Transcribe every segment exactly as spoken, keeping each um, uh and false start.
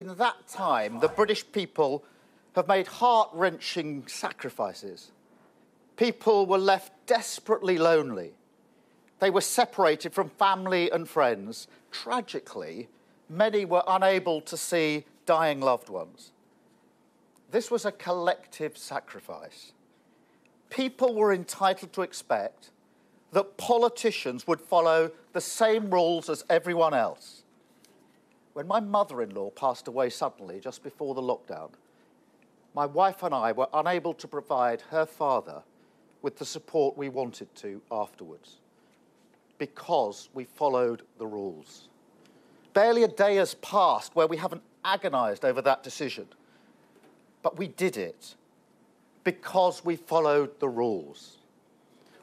In that time, the British people have made heart-wrenching sacrifices. People were left desperately lonely. They were separated from family and friends. Tragically, many were unable to see dying loved ones. This was a collective sacrifice. People were entitled to expect that politicians would follow the same rules as everyone else. When my mother-in-law passed away suddenly just before the lockdown, my wife and I were unable to provide her father with the support we wanted to afterwards because we followed the rules. Barely a day has passed where we haven't agonised over that decision, but we did it because we followed the rules.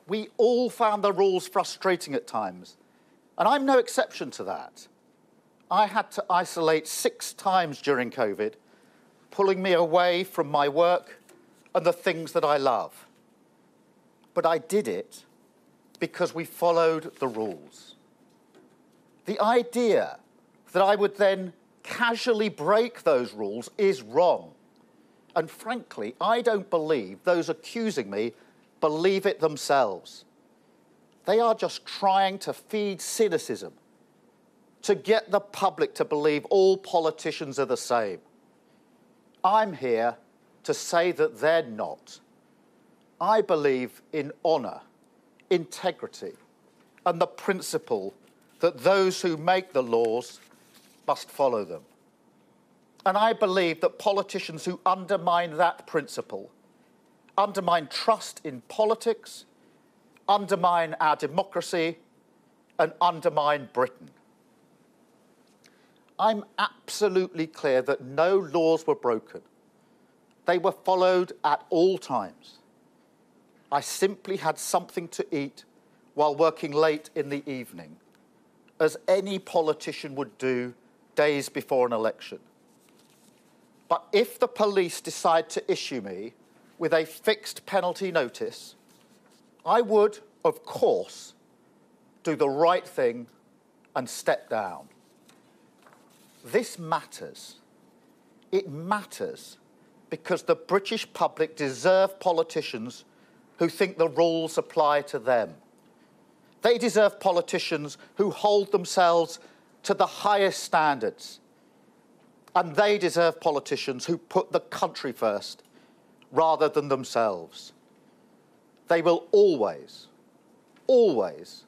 We all found the rules frustrating at times, and I'm no exception to that. I had to isolate six times during COVID, pulling me away from my work and the things that I love. But I did it because we followed the rules. The idea that I would then casually break those rules is wrong. And frankly, I don't believe those accusing me believe it themselves. They are just trying to feed cynicism, to get the public to believe all politicians are the same. I'm here to say that they're not. I believe in honour, integrity, and the principle that those who make the laws must follow them. And I believe that politicians who undermine that principle, undermine trust in politics, undermine our democracy, and undermine Britain. I'm absolutely clear that no laws were broken. They were followed at all times. I simply had something to eat while working late in the evening, as any politician would do days before an election. But if the police decide to issue me with a fixed penalty notice, I would, of course, do the right thing and step down. This matters. It matters because the British public deserve politicians who think the rules apply to them. They deserve politicians who hold themselves to the highest standards. And they deserve politicians who put the country first rather than themselves. They will always, always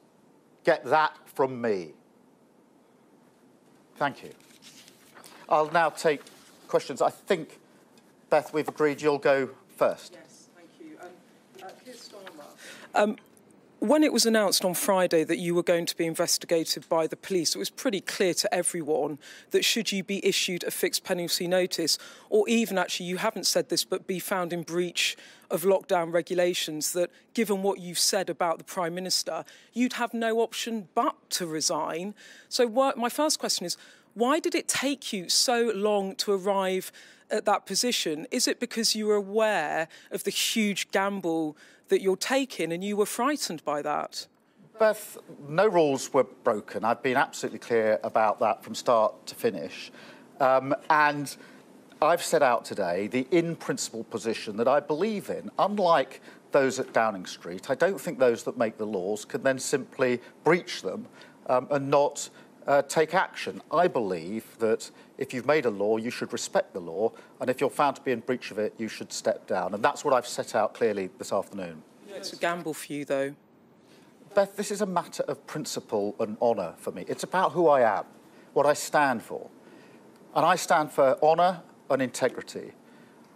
get that from me. Thank you. I'll now take questions. I think, Beth, we've agreed you'll go first. Yes, thank you. Um, uh, Keir Starmer. Um, when it was announced on Friday that you were going to be investigated by the police, it was pretty clear to everyone that should you be issued a fixed penalty notice, or even actually, you haven't said this, but be found in breach of lockdown regulations, that given what you've said about the Prime Minister, you'd have no option but to resign. So what, my first question is, why did it take you so long to arrive at that position? Is it because you were aware of the huge gamble that you're taking and you were frightened by that? Beth, no rules were broken. I've been absolutely clear about that from start to finish. Um, and I've set out today the in-principle position that I believe in. Unlike those at Downing Street, I don't think those that make the laws can then simply breach them um, and not... Uh, take action. I believe that if you've made a law, you should respect the law, and if you're found to be in breach of it, you should step down. And that's what I've set out clearly this afternoon. It's a gamble for you, though. Beth, this is a matter of principle and honour for me. It's about who I am, what I stand for. And I stand for honour and integrity,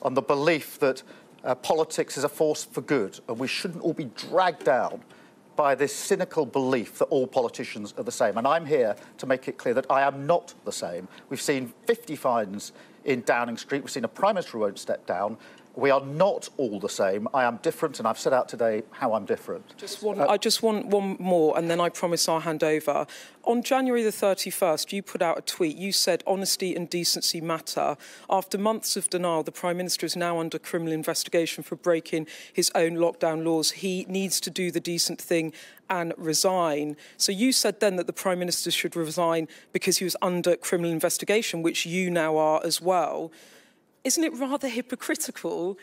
and the belief that uh, politics is a force for good, and we shouldn't all be dragged down by this cynical belief that all politicians are the same. And I'm here to make it clear that I am not the same. We've seen fifty fines in Downing Street. We've seen a Prime Minister who won't step down. We are not all the same. I am different, and I've set out today how I'm different. Just one, uh, I just want one more, and then I promise I'll hand over. On January the thirty-first, you put out a tweet. You said, honesty and decency matter. After months of denial, the Prime Minister is now under criminal investigation for breaking his own lockdown laws. He needs to do the decent thing and resign. So you said then that the Prime Minister should resign because he was under criminal investigation, which you now are as well. Isn't it rather hypocritical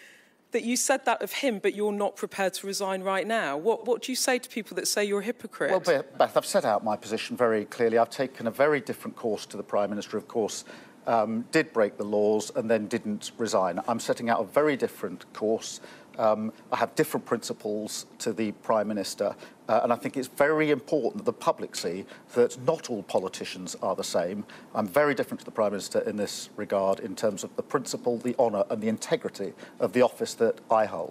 that you said that of him, but you're not prepared to resign right now? What, what do you say to people that say you're a hypocrite? Well, Beth, I've set out my position very clearly. I've taken a very different course to the Prime Minister, of course, um, did break the laws and then didn't resign. I'm setting out a very different course. Um, I have different principles to the Prime Minister, uh, and I think it's very important that the public see that not all politicians are the same. I'm very different to the Prime Minister in this regard in terms of the principle, the honour and the integrity of the office that I hold.